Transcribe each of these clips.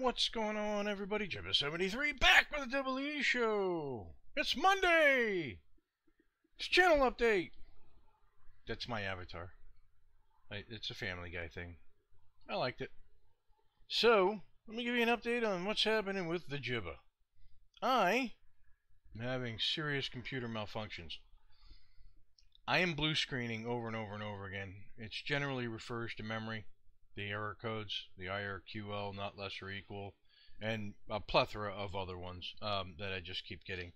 What's going on, everybody? Jibba73 back with the Double E Show. It's Monday. It's channel update. That's my avatar. It's a Family Guy thing. I liked it. So let me give you an update on what's happening with the Jibba. I am having serious computer malfunctions. I am blue screening over and over and over again. It generally refers to memory, the error codes, the IRQL, not less or equal, and a plethora of other ones that I just keep getting.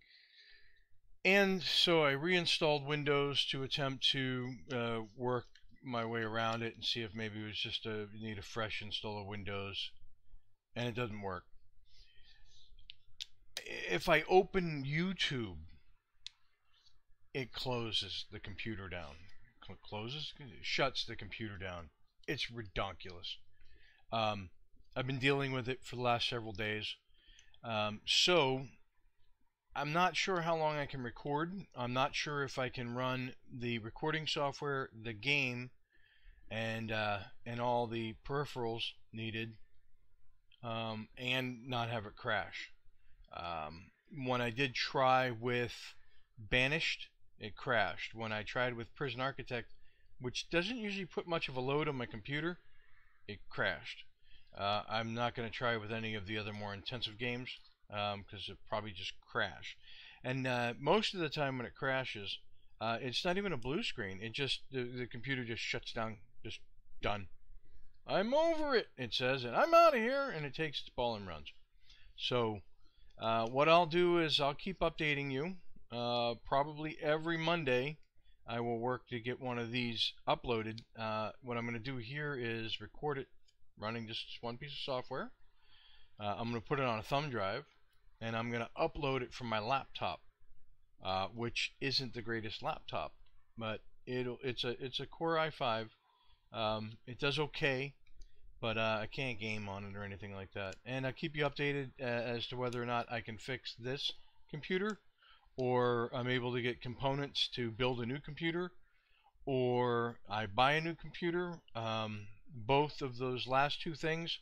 And so I reinstalled Windows to attempt to work my way around it and see if maybe it was just a need a fresh install of Windows, and it doesn't work. If I open YouTube, it closes the computer down. It shuts the computer down. It's redonkulous. I've been dealing with it for the last several days. So I'm not sure how long I can record. I'm not sure if I can run the recording software, the game, and all the peripherals needed, and not have it crash. When I did try with Banished, it crashed. When I tried with Prison Architect, which doesn't usually put much of a load on my computer, it crashed. I'm not going to try with any of the other more intensive games because it probably just crash. And most of the time when it crashes, it's not even a blue screen. It just the computer just shuts down. Just done. I'm over it, it says, and I'm out of here, and it takes its ball and runs. So what I'll do is I'll keep updating you. Probably every Monday I will work to get one of these uploaded. What I'm going to do here is record it running just one piece of software. I'm going to put it on a thumb drive, and I'm going to upload it from my laptop, which isn't the greatest laptop, but it's a Core i5. It does okay, but I can't game on it or anything like that. And I'll keep you updated as to whether or not I can fix this computer, or I'm able to get components to build a new computer, or I buy a new computer. Both of those last two things,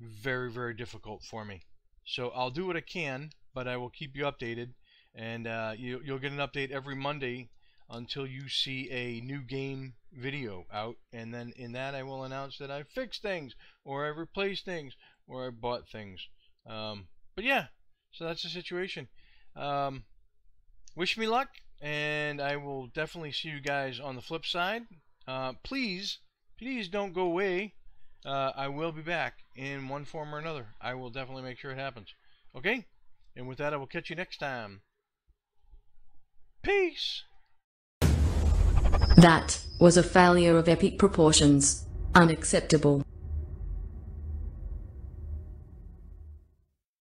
very, very difficult for me. So I'll do what I can, but I will keep you updated, and you'll get an update every Monday until you see a new game video out, and then in that I will announce that I fixed things, or I replaced things, or I bought things. But yeah, so that's the situation. Wish me luck, and I will definitely see you guys on the flip side. Please don't go away. I will be back in one form or another. I will definitely make sure it happens. Okay? And with that, I will catch you next time. Peace! That was a failure of epic proportions. Unacceptable.